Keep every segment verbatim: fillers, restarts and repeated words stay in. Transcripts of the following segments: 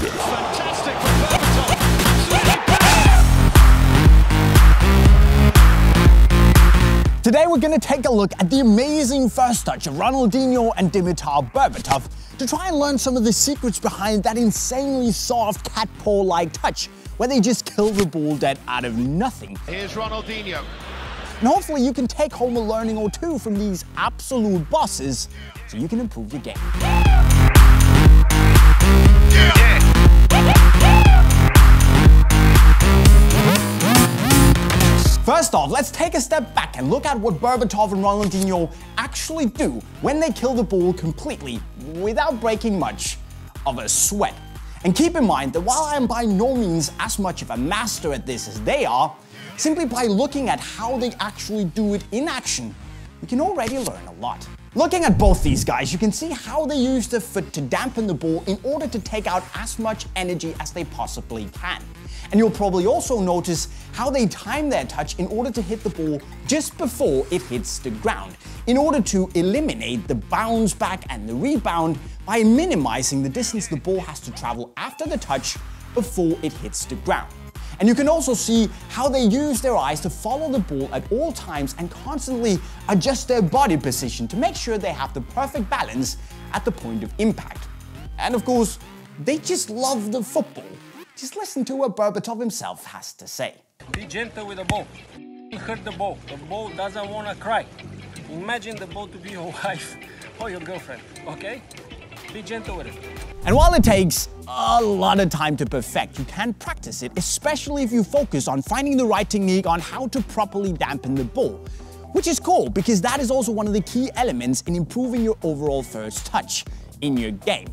Fantastic for Berbatov. Today we're going to take a look at the amazing first touch of Ronaldinho and Dimitar Berbatov to try and learn some of the secrets behind that insanely soft cat paw-like touch where they just kill the ball dead out of nothing. Here's Ronaldinho. And hopefully you can take home a learning or two from these absolute bosses so you can improve your game. First off, let's take a step back and look at what Berbatov and Ronaldinho actually do when they kill the ball completely without breaking much of a sweat. And keep in mind that while I am by no means as much of a master at this as they are, simply by looking at how they actually do it in action, you can already learn a lot. Looking at both these guys, you can see how they use their foot to dampen the ball in order to take out as much energy as they possibly can. And you'll probably also notice how they time their touch in order to hit the ball just before it hits the ground, in order to eliminate the bounce back and the rebound by minimizing the distance the ball has to travel after the touch before it hits the ground. And you can also see how they use their eyes to follow the ball at all times and constantly adjust their body position to make sure they have the perfect balance at the point of impact. And of course, they just love the football. Just listen to what Berbatov himself has to say. Be gentle with the ball. Don't hurt the ball. The ball doesn't want to cry. Imagine the ball to be your wife or your girlfriend, okay? Be gentle with it. And while it takes a lot of time to perfect, you can practice it, especially if you focus on finding the right technique on how to properly dampen the ball, which is cool because that is also one of the key elements in improving your overall first touch in your game.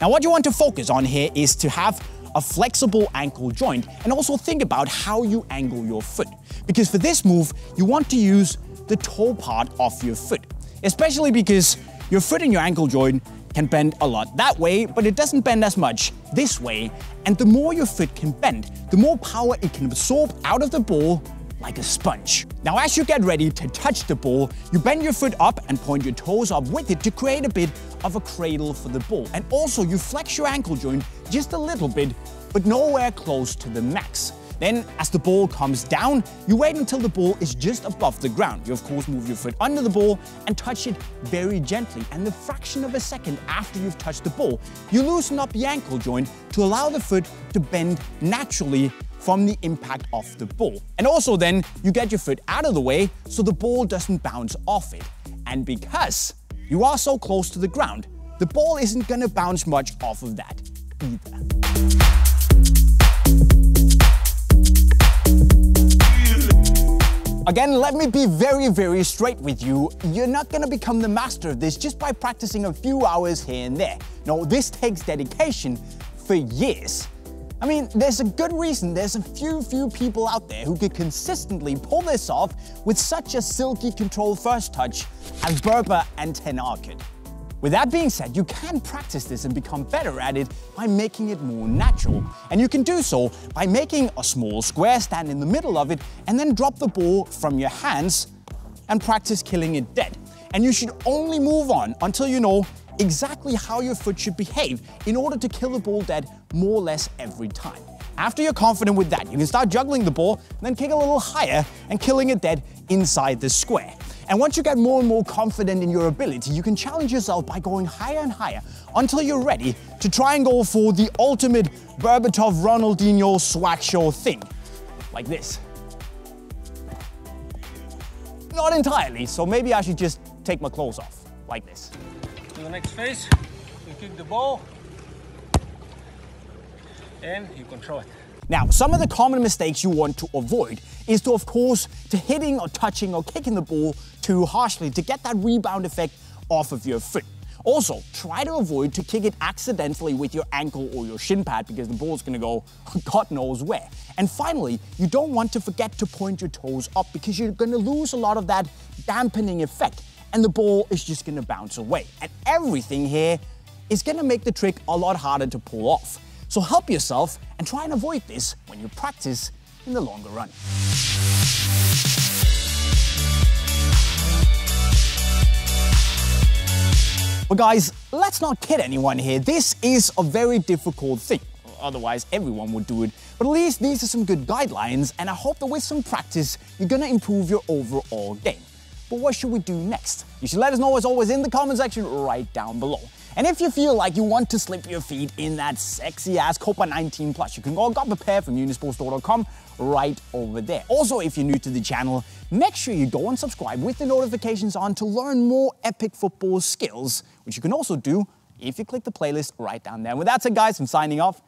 Now, what you want to focus on here is to have a flexible ankle joint and also think about how you angle your foot, because for this move, you want to use the toe part of your foot, especially because your foot and your ankle joint can bend a lot that way, but it doesn't bend as much this way. And the more your foot can bend, the more power it can absorb out of the ball like a sponge. Now, as you get ready to touch the ball, you bend your foot up and point your toes up with it to create a bit of a cradle for the ball. And also you flex your ankle joint just a little bit, but nowhere close to the max. Then, as the ball comes down, you wait until the ball is just above the ground. You, of course, move your foot under the ball and touch it very gently. And the fraction of a second after you've touched the ball, you loosen up the ankle joint to allow the foot to bend naturally from the impact of the ball. And also then, you get your foot out of the way so the ball doesn't bounce off it. And because you are so close to the ground, the ball isn't gonna bounce much off of that either. Again, let me be very, very straight with you. You're not gonna become the master of this just by practicing a few hours here and there. No, this takes dedication for years. I mean, there's a good reason there's a few, few people out there who could consistently pull this off with such a silky control first touch as Berba and Ten Arcad. With that being said, you can practice this and become better at it by making it more natural. And you can do so by making a small square, stand in the middle of it, and then drop the ball from your hands and practice killing it dead. And you should only move on until you know exactly how your foot should behave in order to kill the ball dead more or less every time. After you're confident with that, you can start juggling the ball and then kick a little higher and killing it dead inside the square. And once you get more and more confident in your ability, you can challenge yourself by going higher and higher until you're ready to try and go for the ultimate Berbatov Ronaldinho swag show thing. Like this. Not entirely, so maybe I should just take my clothes off. Like this. To the next phase, you kick the ball and you control it. Now, some of the common mistakes you want to avoid is to, of course, to hitting or touching or kicking the ball too harshly to get that rebound effect off of your foot. Also, try to avoid to kick it accidentally with your ankle or your shin pad because the ball's gonna go God knows where. And finally, you don't want to forget to point your toes up because you're gonna lose a lot of that dampening effect and the ball is just gonna bounce away. And everything here is gonna make the trick a lot harder to pull off. So help yourself and try and avoid this when you practice in the longer run. But guys, let's not kid anyone here. This is a very difficult thing. otherwise everyone would do it. But at least these are some good guidelines, and I hope that with some practice, you're gonna improve your overall game. But what should we do next? You should let us know as always in the comment section right down below. And if you feel like you want to slip your feet in that sexy ass Copa nineteen plus, you can go and got prepared from Unisportstore dot com right over there. Also, if you're new to the channel, make sure you go and subscribe with the notifications on to learn more epic football skills, which you can also do if you click the playlist right down there. And with that said, guys, I'm signing off.